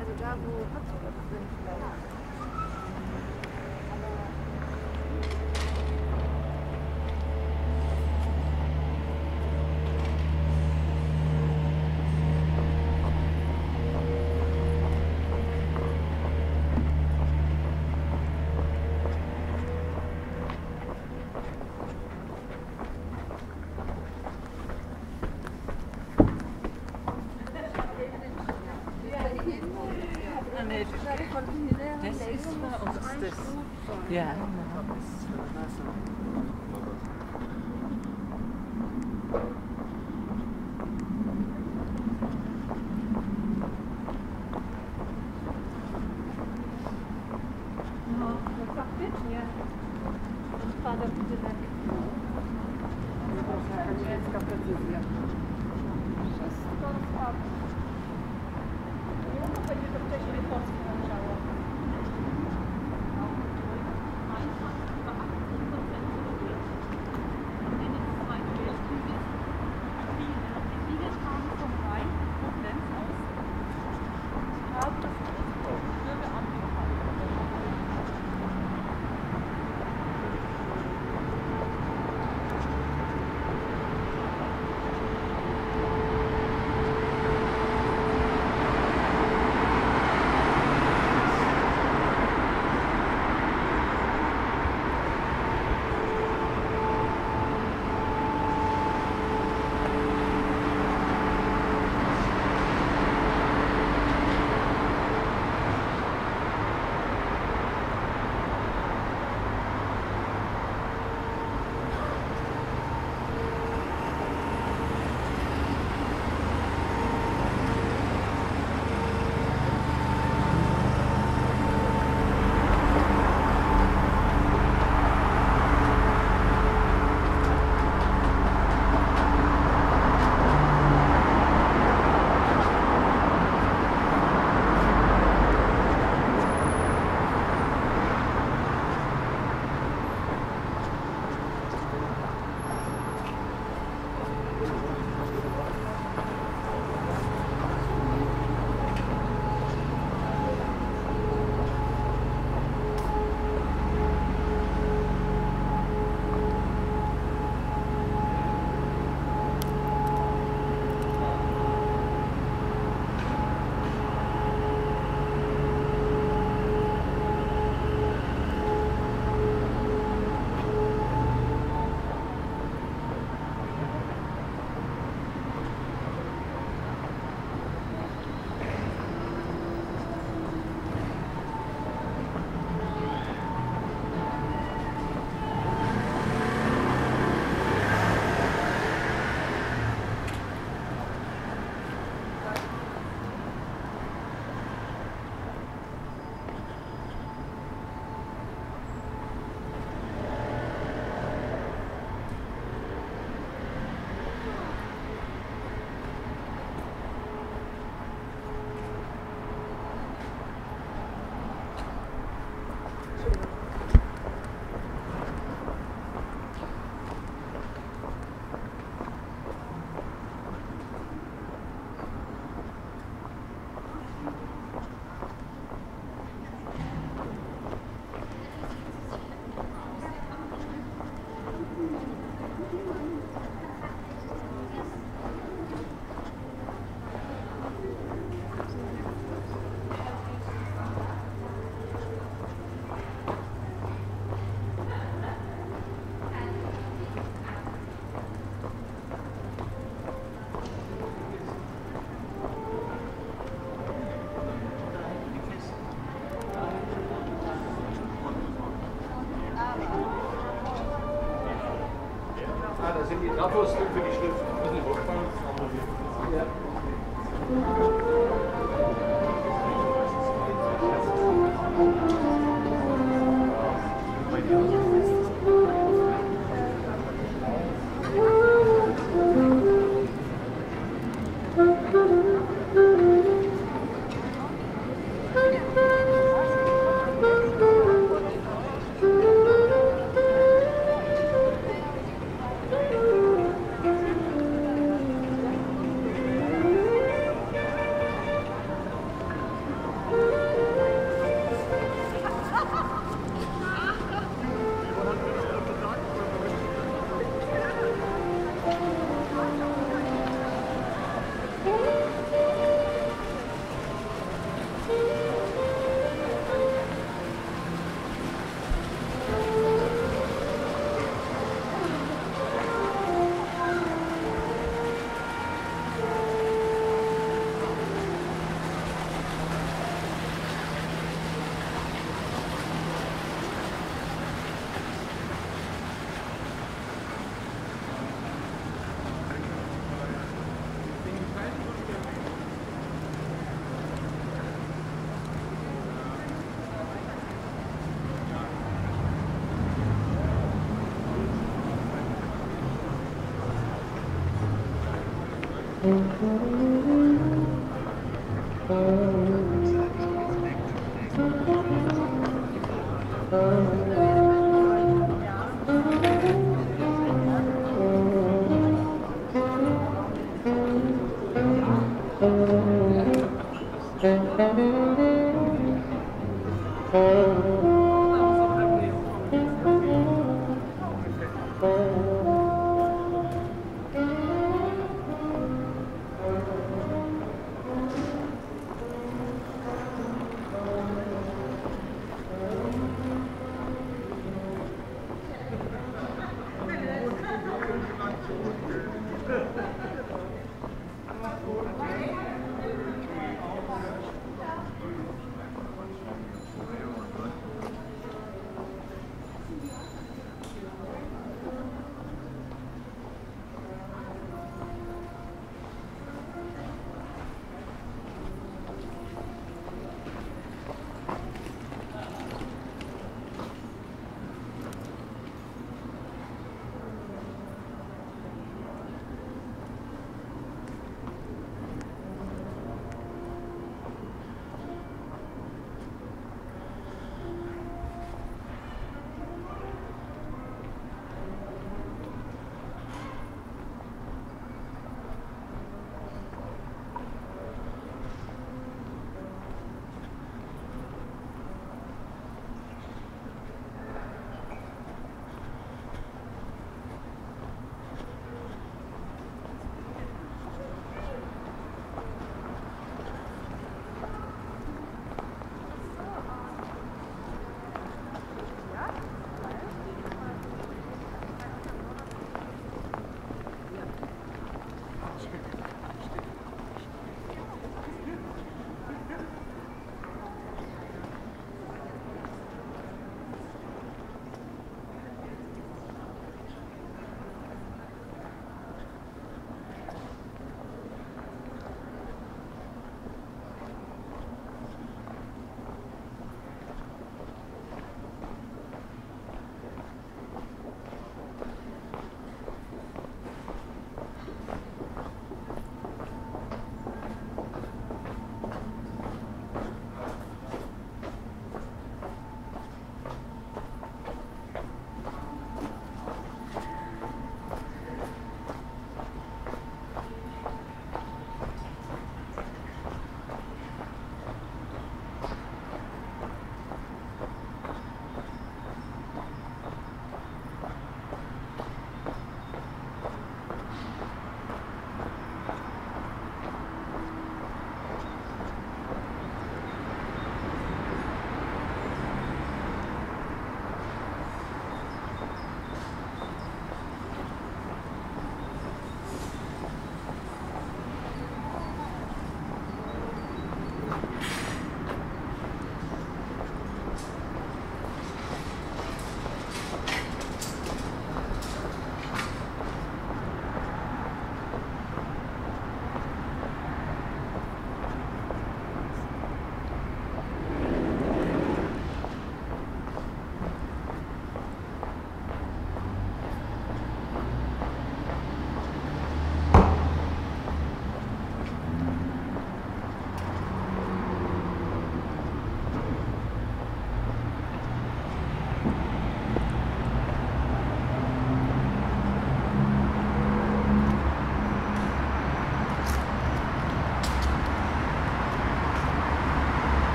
Also da, wo Kopfhörer sind, vielleicht. Das ist für uns das. Ja. Rappos Stück für die Schrift.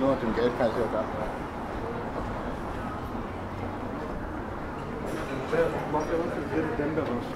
Nur mit dem Geld kann ich ja gar nicht. Macht ja uns den dritten Dämpfer raus.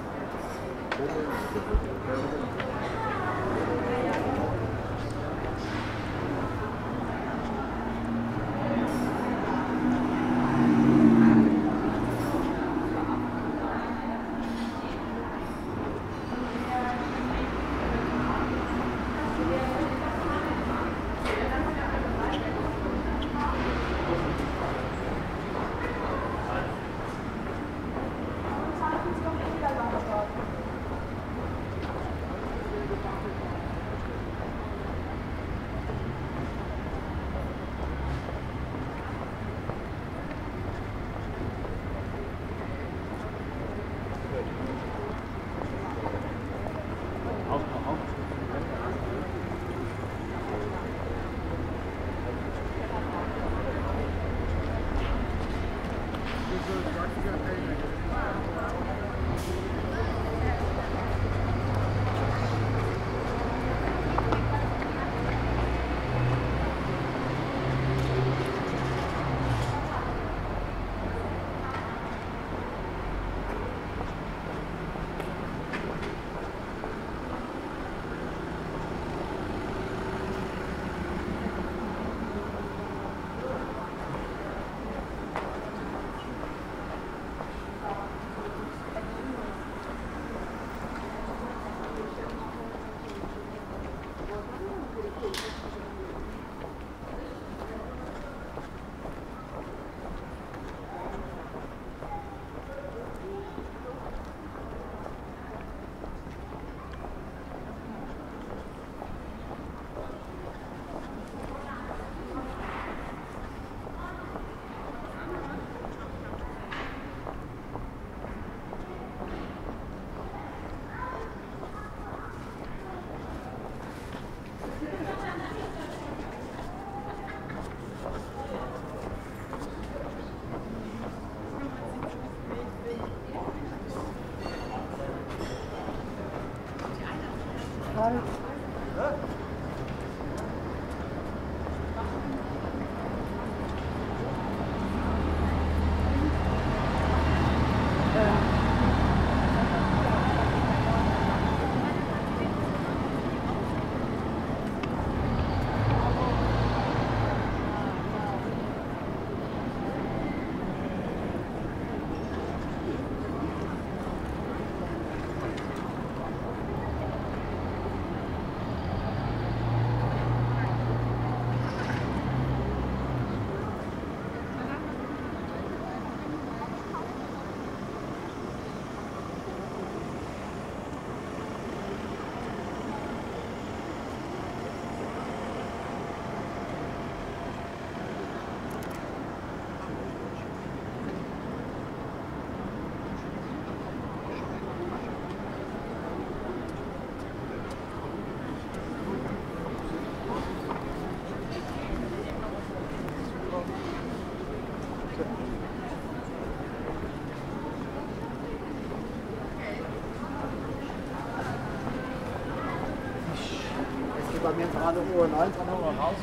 Bei mir gerade Uhr 19 Uhr raus.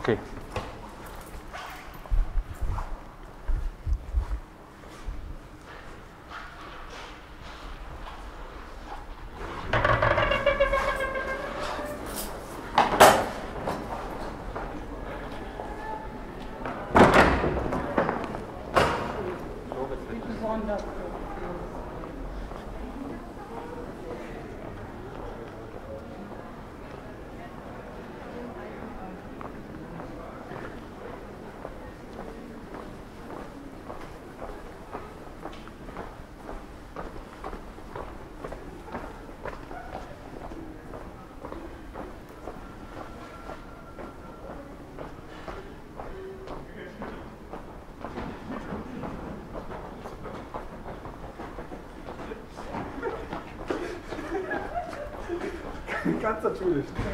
Okay. Ganz natürlich. Ja,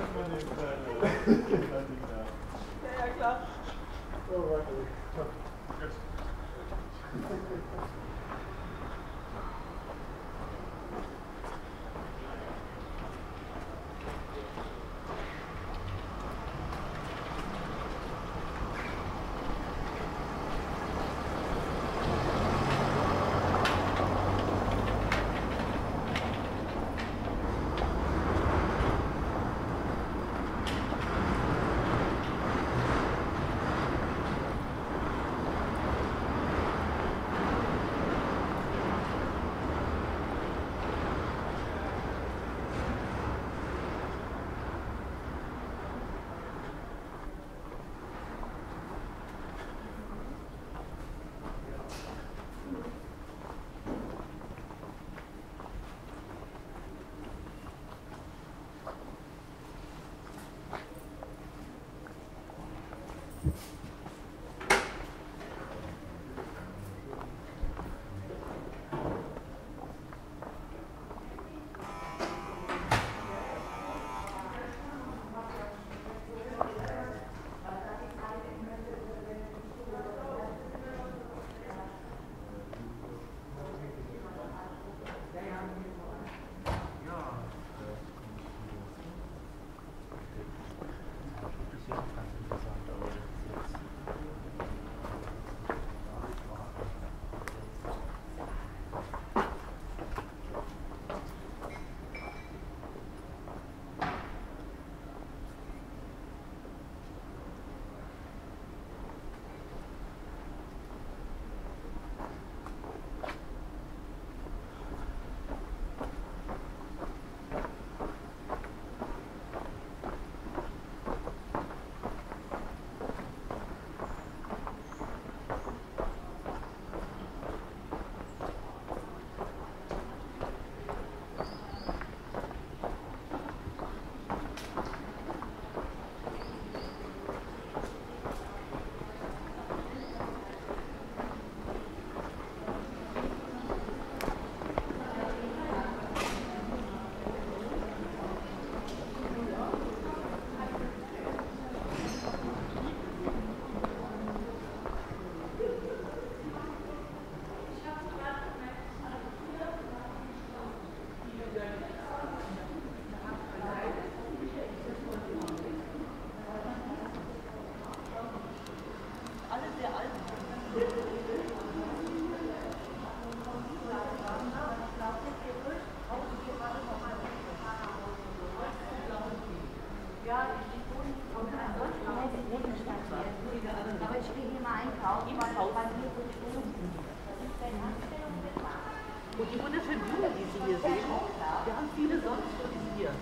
klar. So, warte.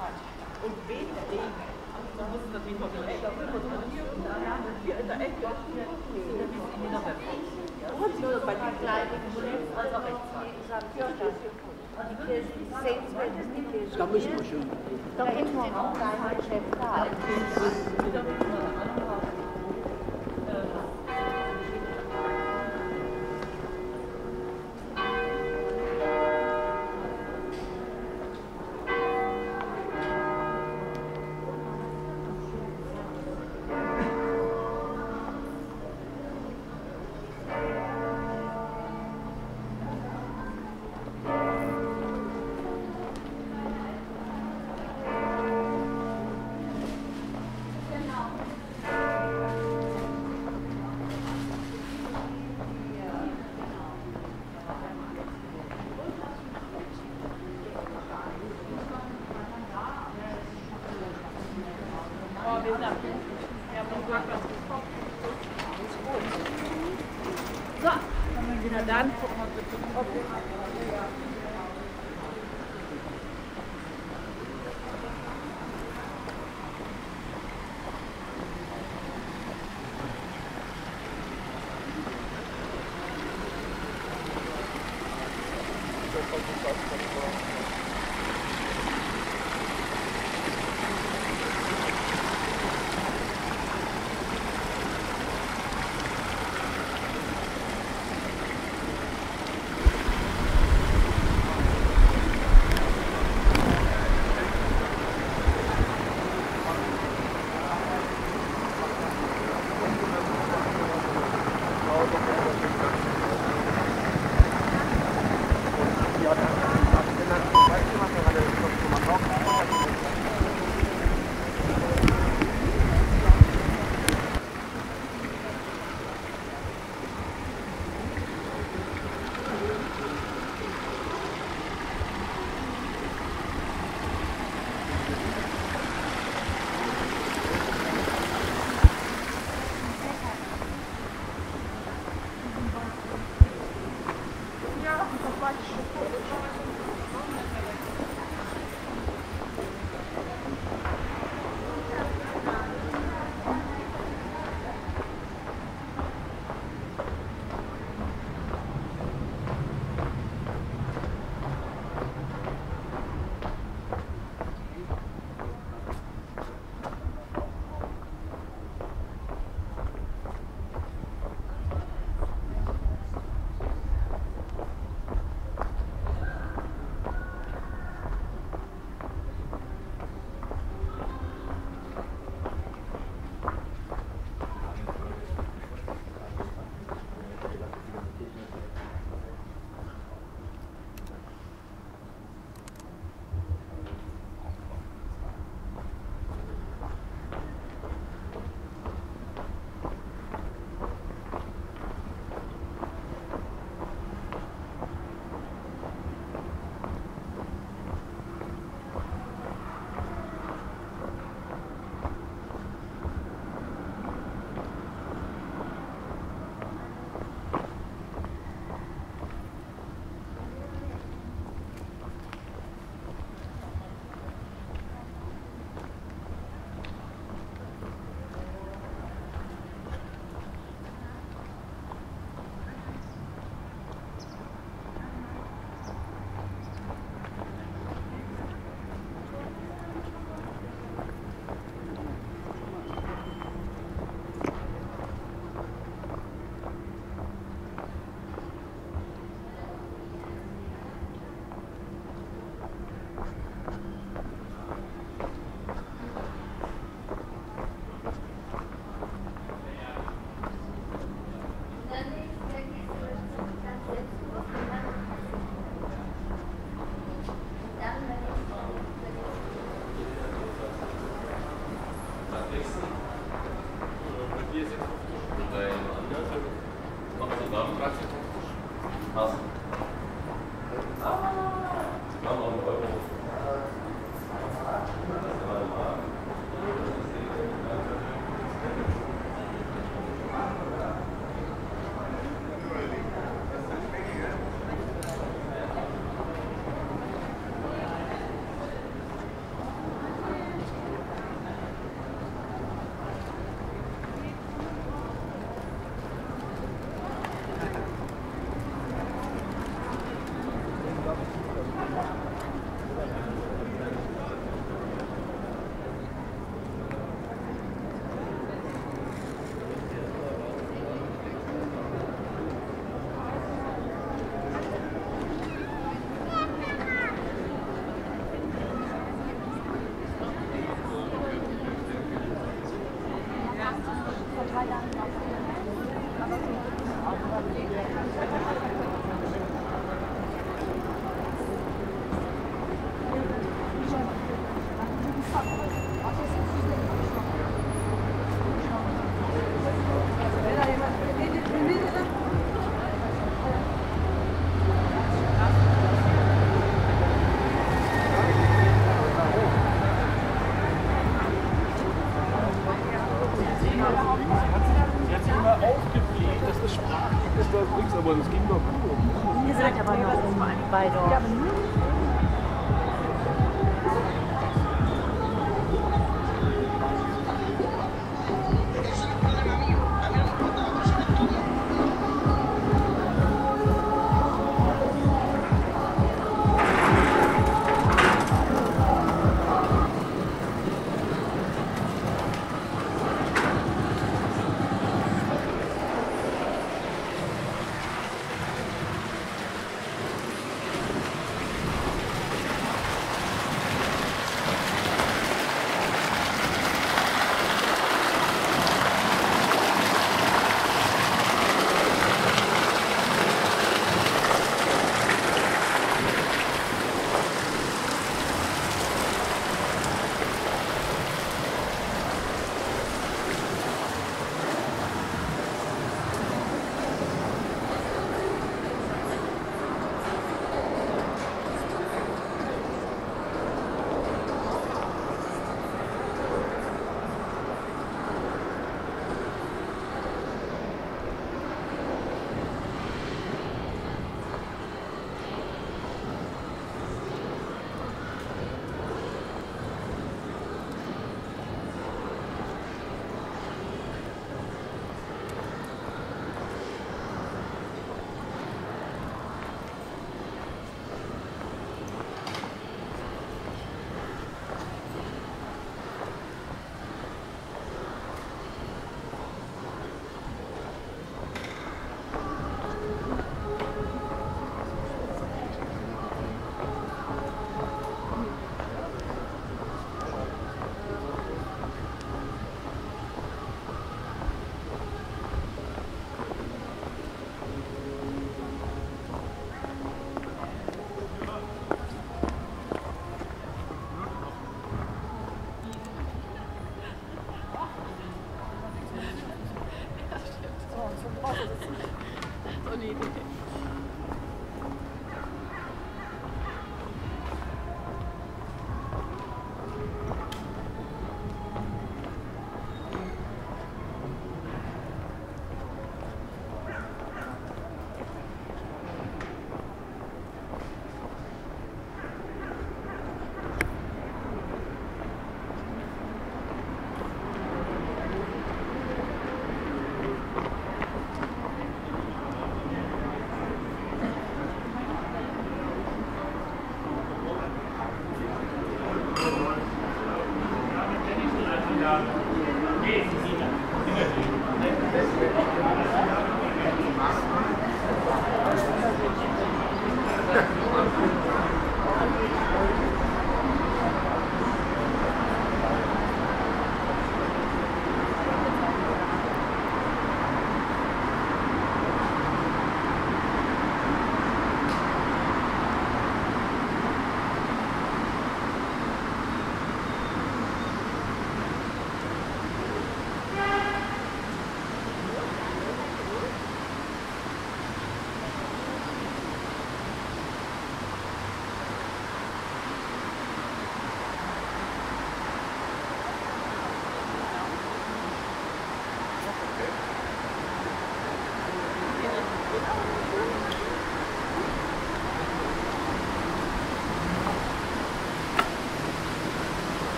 Und wegen der Dinge. Da muss es natürlich noch nicht. Da muss man hier und da in der Ecke. Und bei den kleinen Schulden also rechtsfrei. Da müssen wir schon. Da hätten wir auch kein Geschäft da. Dann gucken wir bitte.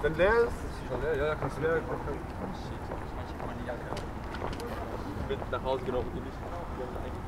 Wenn leer ist, ist schon leer, ja, kannst du leer kaufen. Shit, ich meine, ich hab meine Jacke. Ich bin nach Hause genommen, die nicht.